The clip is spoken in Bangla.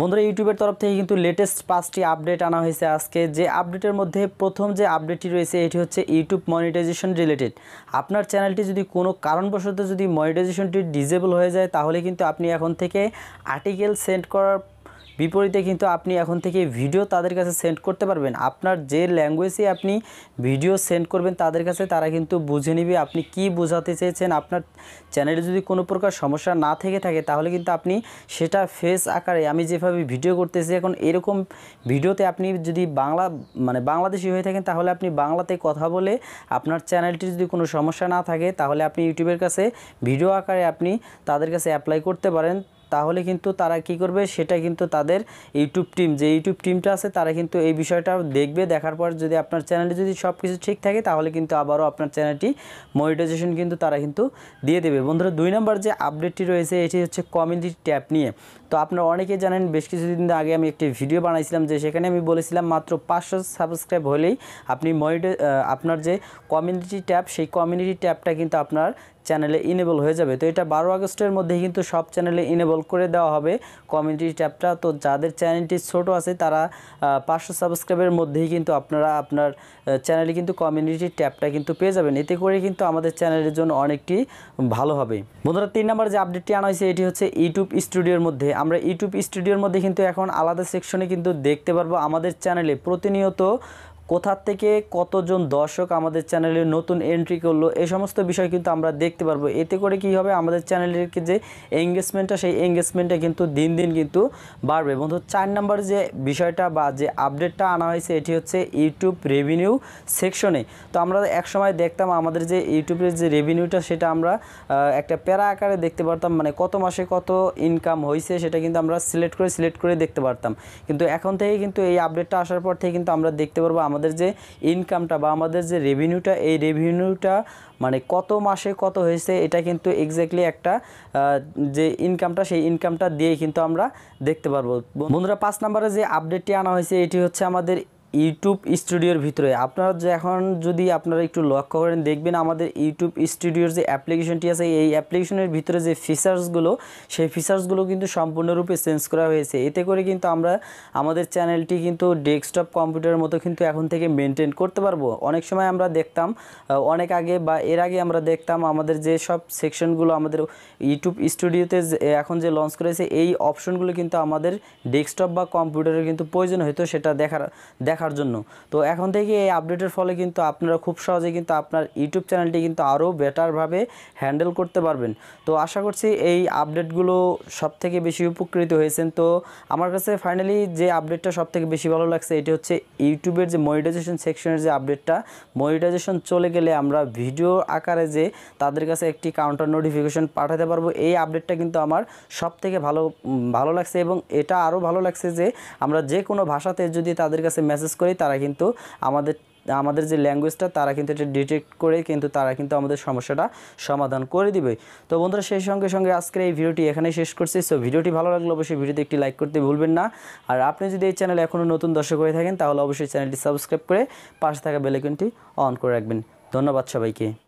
বন্ধুরা ইউটিউবের তরফ থেকে কিন্তু লেটেস্ট 5টি আপডেট আনা হয়েছে আজকে। যে আপডেটের মধ্যে প্রথম যে আপডেটটি রয়েছে এটি হচ্ছে ইউটিউব মনিটাইজেশন রিলেটেড। আপনার চ্যানেলটি যদি কোনো কারণবশত যদি মনিটাইজেশনটি ডিসেবল হয়ে যায় তাহলে কিন্তু আপনি এখন থেকে আর্টিকেল সেন্ড করার বিপরীতে কিন্তু আপনি এখন থেকে ভিডিও তাদের কাছে সেন্ড করতে পারবেন। আপনার যে ল্যাঙ্গুয়েজে আপনি ভিডিও সেন্ড করবেন তাদের কাছে, তারা কিন্তু বুঝে নেবে আপনি কি বোঝাতে চেয়েছেন। আপনার চ্যানেলে যদি কোনো প্রকার সমস্যা না থেকে থাকে তাহলে কিন্তু আপনি সেটা ফেস আকারে, আমি যেভাবে ভিডিও করতেছি এখন এরকম ভিডিওতে আপনি যদি বাংলাদেশি হয়ে থাকেন তাহলে আপনি বাংলাতে কথা বলে আপনার চ্যানেলটি যদি কোনো সমস্যা না থাকে তাহলে আপনি ইউটিউবের কাছে ভিডিও আকারে আপনি তাদের কাছে অ্যাপ্লাই করতে পারেন। তাহলে কিন্তু তারা কি করবে সেটা কিন্তু তাদের ইউটিউব টিম, যে ইউটিউব টিমটা আছে তারা কিন্তু এই বিষয়টা দেখবে। দেখার পর যদি আপনার চ্যানেলে যদি সব কিছু ঠিক থাকে তাহলে কিন্তু আবারও আপনার চ্যানেলটি মনিটাইজেশন কিন্তু তারা কিন্তু দিয়ে দেবে। বন্ধুরা 2 নম্বর যে আপডেটটি রয়েছে এটি হচ্ছে কমিউনিটি ট্যাব নিয়ে। তো আপনারা অনেকেই জানেন, বেশ কিছুদিন আগে আমি একটি ভিডিও বানাইছিলাম যে সেখানে আমি বলেছিলাম মাত্র 500 সাবস্ক্রাইব হলেই আপনি আপনার যে কমিউনিটি ট্যাব সেই কমিউনিটি ট্যাবটা কিন্তু আপনার চ্যানেলে ইনেবল হয়ে যাবে। তো এটা 12 আগস্টের মধ্যে কিন্তু সব চ্যানেলে ইনেবল করে দেওয়া হবে কমিউনিটি ট্যাবটা। তো যাদের চ্যানেলটি ছোট আছে তারা 500 সাবস্ক্রাইবের মধ্যেই কিন্তু আপনারা আপনার চ্যানেলে কিন্তু কমিউনিটি ট্যাবটা কিন্তু পেয়ে যাবেন। এতে করে কিন্তু আমাদের চ্যানেলের জন্য অনেকটি ভালো হবে। বন্ধুরা 3 নম্বর যে আপডেটটি আনা হয়েছে এটি হচ্ছে ইউটিউব স্টুডিওর মধ্যে। আমরা ইউটিউব স্টুডিওর মধ্যে কিন্তু এখন আলাদা সেকশনে কিন্তু দেখতে পারবো আমাদের চ্যানেলে প্রতিনিয়ত কোথা থেকে কতজন দর্শক আমাদের চ্যানেলে নতুন এন্ট্রি করলো, এই সমস্ত বিষয় কিন্তু আমরা দেখতে পারবো। এতে করে কি হবে, আমাদের চ্যানেলের যে এঙ্গেজমেন্টটা সেই এঙ্গেজমেন্টটা কিন্তু দিন দিন কিন্তু বাড়বে। বন্ধু 4 নম্বর যে বিষয়টা বা যে আপডেটটা আনা হয়েছে এটি হচ্ছে ইউটিউব রেভিনিউ সেকশনে। তো আমরা একসময় দেখতাম আমাদের যে ইউটিউবের যে রেভিনিউটা সেটা আমরা একটা প্যারা আকারে দেখতে পারতাম, মানে কত মাসে কত ইনকাম হয়েছে সেটা কিন্তু আমরা সিলেক্ট করে দেখতে পারতাম। কিন্তু এখন থেকে কিন্তু এই আপডেটটা আসার পর থেকে কিন্তু আমরা দেখতে পারবো আমাদের যে ইনকামটা বা আমাদের যে রেভিনিউটা, এই রেভিনিউটা মানে কত মাসে কত হয়েছে এটা কিন্তু এক্স্যাক্টলি একটা যে ইনকামটা সেই ইনকামটা দিয়ে কিন্তু আমরা দেখতে পারবো। বন্ধুরা 5 নম্বরে যে আপডেটটি আনা হয়েছে এটি হচ্ছে আমাদের ইউটিউব স্টুডিওর ভিতরে। আপনারা এখন যদি আপনারা একটু লক্ষ্য করেন দেখবেন আমাদের ইউটিউব স্টুডিওর যে অ্যাপ্লিকেশনটি আছে এই অ্যাপ্লিকেশনের ভিতরে যে ফিচার্সগুলো সেই ফিচার্সগুলো কিন্তু সম্পূর্ণরূপে চেঞ্জ করা হয়েছে। এতে করে কিন্তু আমরা আমাদের চ্যানেলটি কিন্তু ডেস্কটপ কম্পিউটারের মতো কিন্তু এখন থেকে মেনটেন করতে পারবো। অনেক সময় আমরা দেখতাম অনেক আগে বা এর আগে আমরা দেখতাম আমাদের যে সব সেকশনগুলো আমাদের ইউটিউব স্টুডিওতে এখন যে লঞ্চ করেছে এই অপশনগুলো কিন্তু আমাদের ডেস্কটপ বা কম্পিউটারের কিন্তু প্রয়োজন হতো সেটা দেখার জন্য। তো এখন থেকে এই আপডেটের ফলে কিন্তু আপনারা খুব সহজে কিন্তু আপনার ইউটিউব চ্যানেলটি কিন্তু আরও বেটারভাবে হ্যান্ডেল করতে পারবেন। তো আশা করছি এই আপডেটগুলো সবথেকে বেশি উপকৃত হয়েছেন। তো আমার কাছে ফাইনালি যে আপডেটটা সবথেকে বেশি ভালো লাগছে এটি হচ্ছে ইউটিউবের যে মনিটাইজেশন সেকশনের যে আপডেটটা। মনিটাইজেশন চলে গেলে আমরা ভিডিও আকারে যে তাদের কাছে একটি কাউন্টার নোটিফিকেশন পাঠাতে পারবো, এই আপডেটটা কিন্তু আমার সবথেকে ভালো লাগছে। এবং এটা আরও ভালো লাগছে যে আমরা যে কোনো ভাষাতে যদি তাদের কাছে মেসেজ করে তারা কিন্তু আমাদের যে ল্যাঙ্গুয়েজটা তারা কিন্তু এটা ডিটেক্ট করে কিন্তু তারা কিন্তু আমাদের সমস্যাটা সমাধান করে দিবে। তো বন্ধুরা সেই সঙ্গে আজকের এই ভিডিওটি এখানেই শেষ করছি। সো ভিডিওটি ভালো লাগলে অবশ্যই ভিডিওতে একটি লাইক করতে ভুলবেন না। আর আপনি যদি এই চ্যানেলে এখনও নতুন দর্শক হয়ে থাকেন তাহলে অবশ্যই চ্যানেলটি সাবস্ক্রাইব করে পাশে থাকা বেল আইকনটি অন করে রাখবেন। ধন্যবাদ সবাইকে।